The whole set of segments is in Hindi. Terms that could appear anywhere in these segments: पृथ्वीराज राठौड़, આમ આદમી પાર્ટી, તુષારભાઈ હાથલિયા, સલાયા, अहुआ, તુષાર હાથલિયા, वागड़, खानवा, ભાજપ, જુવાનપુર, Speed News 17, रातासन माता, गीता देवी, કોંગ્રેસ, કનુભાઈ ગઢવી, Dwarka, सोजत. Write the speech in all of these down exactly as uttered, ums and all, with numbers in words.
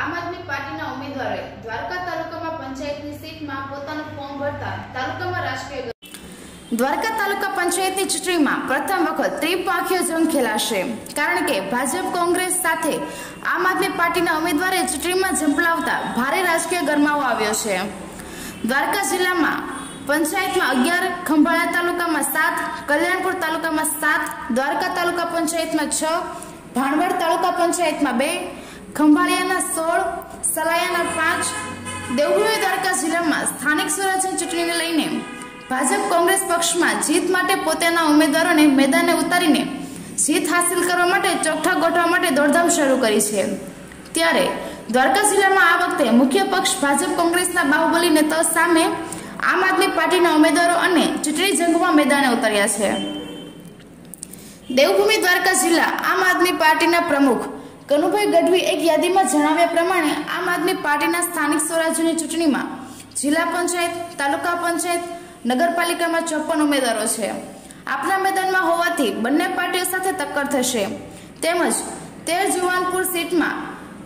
आम आदमी पार्टी ना उम्मीदवार द्वारका तालुका में पंचायत की सीट में પોતાનો ફોર્મ ભરતા તાલુકામાં રાષ્ટ્રીય द्वारका तालुका पंचायत की चूंटणी में प्रथम वखत त्रिपक्षीय जंग खेलाशे कारण के भाजप कांग्रेस साथे आम आदमी पार्टी ना उम्मीदवारे चूंटणी में झंपलावता भारे राजकीय गरमाओ આવ્યો છે। द्वारका जिला में पंचायत में अगियार, खंभाळा तालुका में सात, कल्याणपुर तालुका में सात, द्वारका तालुका पंचायत में छ, भाणवड तालुका पंचायत में बे, खंभाळियाना सोल, सलायाना पांच, देवभूमि द्वारका जिला में स्थानिक स्वराज चूंटणी ने लईने भाजप कांग्रेस पक्ष में जीत माटे पोतेना उम्मीदवारों ने मैदान उतारीने जीत हासिल करवा माटे चोखा गोठवा माटे दौड़धाम शुरू करी छे। त्यारे द्वारका जिला में आ वखते मुख्य पक्ष भाजप कांग्रेसना बाहुबली नेताओ सामे आम आदमी पार्टीना उम्मीदवारों अने चूंटणी जंगमां मैदाने उतर्या छे। देवभूमि द्वारका जिला आम आदमी पार्टीना प्रमुख કનુભાઈ ગઢવી એક યાદીમાં જણાવ્યા પ્રમાણે આમ આદમી પાર્ટીના સ્થાનિક સ્વરાજ્યની ચૂંટણીમાં જિલ્લા પંચાયત, તાલુકા પંચાયત, નગરપાલિકામાં ચોપન ઉમેદવારો છે। આપના મેદાનમાં હોવાથી બંને પાર્ટીઓ સાથે ટક્કર થશે। તેમજ તેર જુવાનપુર સીટમાં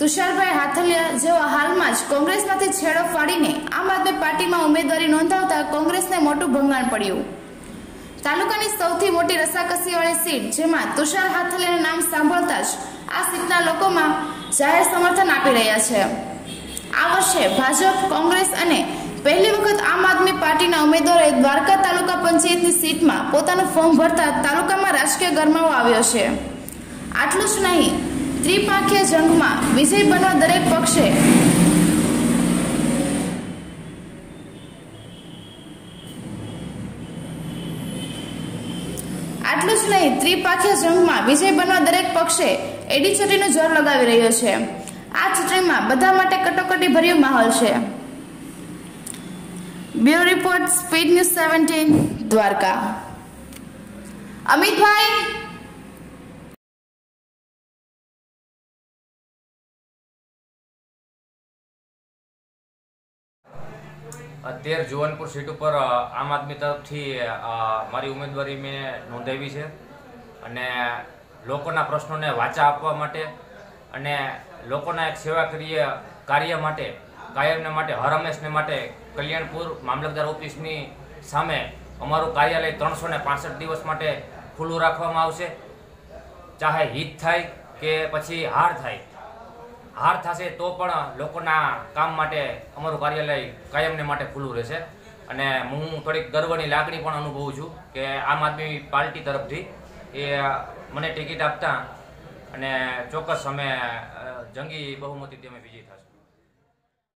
તુષારભાઈ હાથલિયા જેવા હાલમાં જ કોંગ્રેસમાંથી છેડો ફાડીને આમ આદમી પાર્ટીમાં ઉમેદવારી નોંધાવતા કોંગ્રેસને મોટું ભંગાણ પડ્યું। તાલુકાની સૌથી મોટી રસાકસીવાળી સીટ જેમાં તુષાર હાથલિયાનું નામ સાંભળતા જ आ सीटना लोगों में जाहिर समर्थन आपी रह्या छे। आ वर्षे भाजप कांग्रेस अने पहली वखत आम आदमी पार्टी उम्मीदवारोए द्वारका तालुका पंचायतनी सीट में पोतानुं फॉर्म भरता तालुका में राजकीय गरमावो आव्यो छे। आटलुं ज नहीं, त्रिपक्षीय जंग में विजयी बनवा दरेक पक्षे आटलुं ज नहीं त्रिपक्षीय जंग में विजयी बनवा दरेक पक्षे एडी चूंटणीनो जोर लगावी रह्यो छे। आ चूंटणीमां बधा माटे कटोकटी भर्यो माहोल छे। ब्यूरो रिपोर्ट स्पीड न्यूज सत्रह द्वारका। अमित भाई। तेर जुवानपुर सीट पर आम आदमी तरफथी मारी उमेदवारी में नोंधावी छे अने लोकोना प्रश्नोंने वाचा आपवा माटे अने लोकोना एक सेवाक्रिय कार्य माटे कायमने माटे हर हमेशने माटे कल्याणपुर मामलतदार ऑफिसनी सामे अमारुं कार्यालय त्रणसो ने पांसठ दिवस माटे खुल्लुं राखवामां आवशे। चाहे हित थाय के पछी हार थाय, हार थशे तो पण लोकोना काम माटे अमारुं कार्यालय कायमने माटे खुल्लुं रहेशे अने हूँ थोड़ीक गर्वनी लागणी पण अनुभवुं छुं के आम आदमी पार्टी तरफथी ए मने टिकिट आपता अने चोक्कस अमे जंगी बहुमती विजयी थशुं।